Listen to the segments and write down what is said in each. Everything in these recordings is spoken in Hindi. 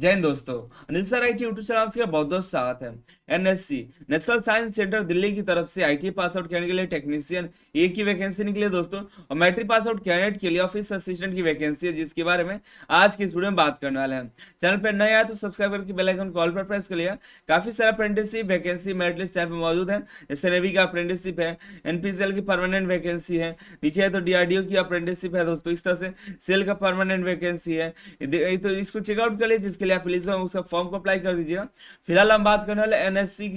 जय हिंद दोस्तों, Anil sir ITI YouTube channel आपका बहुत बहुत स्वागत है। NSC national science centre Delhi की तरफ से आईटीआई पास आउट करने के लिए टेक्नीशियन ए की वैकेंसी निकली है दोस्तों, और मैट्रिक पास आउट कैंडिडेट के लिए ऑफिस असिस्टेंट की वैकेंसी है, जिसके बारे में आज की इस वीडियो में बात करने वाले हैं। चैनल पर नए आए तो सब्सक्राइब करके बेल आइकन कॉल पर प्रेस कर लिया। काफी सारा अप्रेंटिसशिप वैकेंसी मेरिट लिस्ट यहाँ पे मौजूद है, जैसे नेवी का अप्रेंटिसशिप है, एनपीसीएल की परमानेंट वैकेंसी है, नीचे है तो डीआरडीओ की अप्रेंटिसशिप है दोस्तों, इस तरह से सेल का परमानेंट वैकेंसी है। तो इसको चेकआउट कर लीजिए, के लिए आप प्लीज उसका फॉर्म को अप्लाई कर दीजिएगा। फिलहाल हम बात करने वाले एनएससी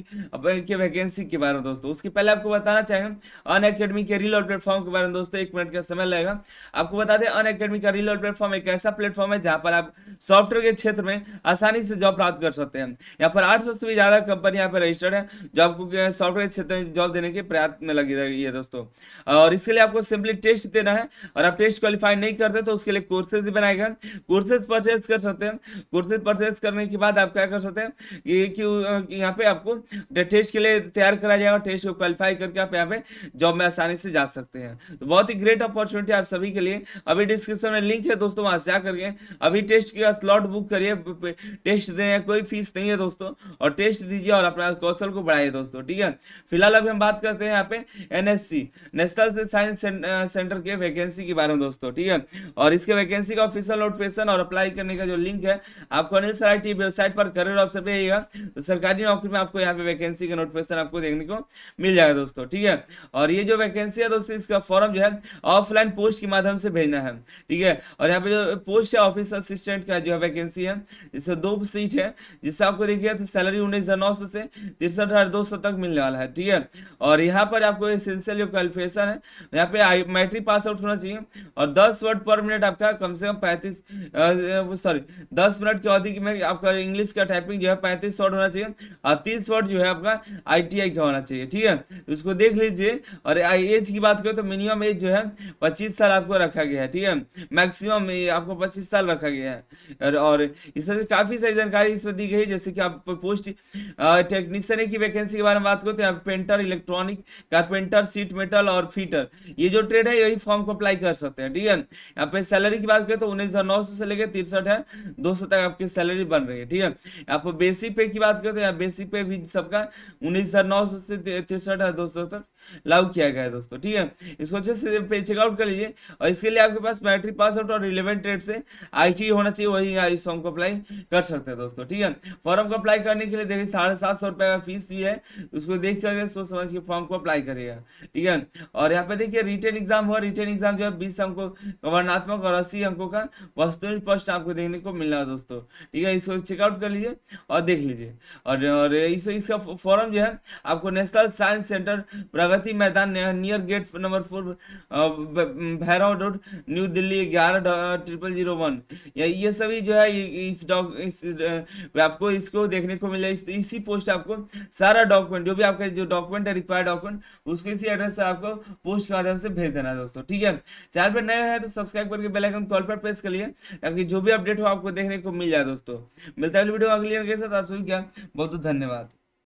के वैकेंसी के बारे में दोस्तों। उसके पहले आपको बताना चाहिए अन एकेडमी के रीलोड प्लेटफॉर्म के बारे में दोस्तों, 1 मिनट का समय लगेगा। आपको बता दें अन एकेडमी का रीलोड प्लेटफॉर्म एक ऐसा प्लेटफॉर्म है जहां पर आप सॉफ्टवेयर के क्षेत्र में आसानी से जॉब प्राप्त कर सकते हैं। यहाँ पर 800 से भी ज्यादा कंपनी यहाँ पर रजिस्टर्ड है जो आपको सॉफ्टवेयर क्षेत्र में जॉब देने के प्रयास में लगी रही है दोस्तों, और इसके लिए आपको सिंपली टेस्ट देना है, और आप टेस्ट क्वालिफाई नहीं करते तो उसके लिए कोर्सेज भी बनाए गए, कोर्सेज परचेज कर सकते हैं। कोर्सेज परचेज करने के बाद आप क्या कर सकते हैं कि यहाँ पे आपको टेस्ट के लिए तैयार कराया जाएगा, टेस्ट को क्वालिफाई करके आप यहाँ पे जॉब में आसानी से जा सकते हैं। तो बहुत ही ग्रेट अपॉर्चुनिटी आप सभी के लिए। अभी डिस्क्रिप्शन में लिंक है दोस्तों, वहां से आ करके अभी टेस्ट का स्लॉट बुक करिए, टेस्ट देने कोई फीस नहीं है दोस्तों, और टेस्ट दीजिए और अपना कौशल को बढ़ाइए दोस्तों, ठीक है। फिलहाल अभी हम बात करते हैं यहाँ पे एनएससी नेशनल साइंस सेंटर के वैकेंसी के बारे में दोस्तों, ठीक है। और इसके वैकेंसी का ऑफिशियल नोटिफिकेशन और अप्लाई करने का जो लिंक है आपको अनिल सर आईटीआई वेबसाइट पर करियर ऑप्शन पे जाइएगा, तो सरकारी नौकरी में आपको यहाँ पे वैकेंसी का नोटिफिकेशन आपको देखने को मिल जाएगा दोस्तों, ठीक है। और ये जो वैकेंसी है दोस्तों, इसका फॉर्म जो है ऑफलाइन पोस्ट के माध्यम से भेजना है, ठीक है। और यहाँ पे जो पोस्ट है ऑफिस असिस्टेंट का जो वैकेंसी है, जिससे 2 सीट है, जिससे आपको देखिए तो सैलरी 19,900 से 63,200 तक मिलने वाला है, ठीक है। और यहाँ पर आपको एसेंशियल जो क्वालिफिकेशन है, यहाँ पे मैट्रिक पास आउट होना चाहिए, और 10 वर्ड पर मिनट आपका कम से कम 10 मिनट की अवधि में आपका इंग्लिश का टाइपिंग जो है 35 वर्ड होना चाहिए, और 30 वर्ड जो है आपका आईटीआई का होना चाहिए, ठीक है। उसको देख लीजिए। और एज की बात करें तो मिनिमम एज जो है 25 साल आपको रखा गया है, ठीक है। मैक्सिमम आपको 25 साल रखा गया है। और इस तरह से काफी सारी जानकारी इसमें दी गई, जैसे कि आप पोस्ट टेक्नीशियन की वैकेंसी के बारे में बात करो तो यहाँ painter, electronic, carpenter, sheet metal और फीटर, ये जो ट्रेड है यही फॉर्म को अप्लाई कर सकते हैं, ठीक है। यहाँ पे सैलरी की बात करें तो 19,900 से लेकर 63,200 तक आपकी सैलरी बन रही है, ठीक है। यहाँ पर बेसिक पे की बात करें तो यहाँ बेसिक पे भी सबका 19,900 से 63,200 तक लागू किया गया है दोस्तों, ठीक है। इसको अच्छे से चेकआउट कर लीजिए, और इसके लिए आपके पास मैट्रिक पास आउट और रिलेवेंट ट्रेड से आईटीआई होना चाहिए, वही इस फॉर्म को अप्लाई कर सकते हैं दोस्तों, ठीक है। फॉर्म को अप्लाई करने के लिए देखिए 750 रुपये का फीस भी है, उसको देख कर सोच समझ के फॉर्म को अप्लाई करिएगा, ठीक है। और यहाँ पे देखिए रिटर्न एग्जाम हुआ, रिटर्न एग्जाम जो है 20 अंकों वर्णात्मक और 80 अंकों का वस्तुनिष्ठ आपको देखने को मिलना है दोस्तों, ठीक है। इसको चेकआउट कर लीजिए और देख लीजिए। और इसका फॉर्म जो है आपको नेशनल साइंस सेंटर मैदान near gate number 4 Bhairav road new Delhi 11-0001, ये सभी जो है आपको इसको देखने को मिला। इसी पोस्ट आपको सारा डॉक्यूमेंट जो भी आपका जो डॉक्यूमेंट है रिक्वायर्ड डॉक्यूमेंट उसको इसी एड्रेस पर आपको पोस्ट के माध्यम से भेज देना है दोस्तों, ठीक है। चैनल पर नए हैं तो सब्सक्राइब करके बेल आइकन कॉल पर प्रेस करिए, ताकि जो भी अपडेट हो आपको देखने को मिल जाए दोस्तों। मिलता है वीडियो अगली के साथ, आप सभी का बहुत बहुत धन्यवाद।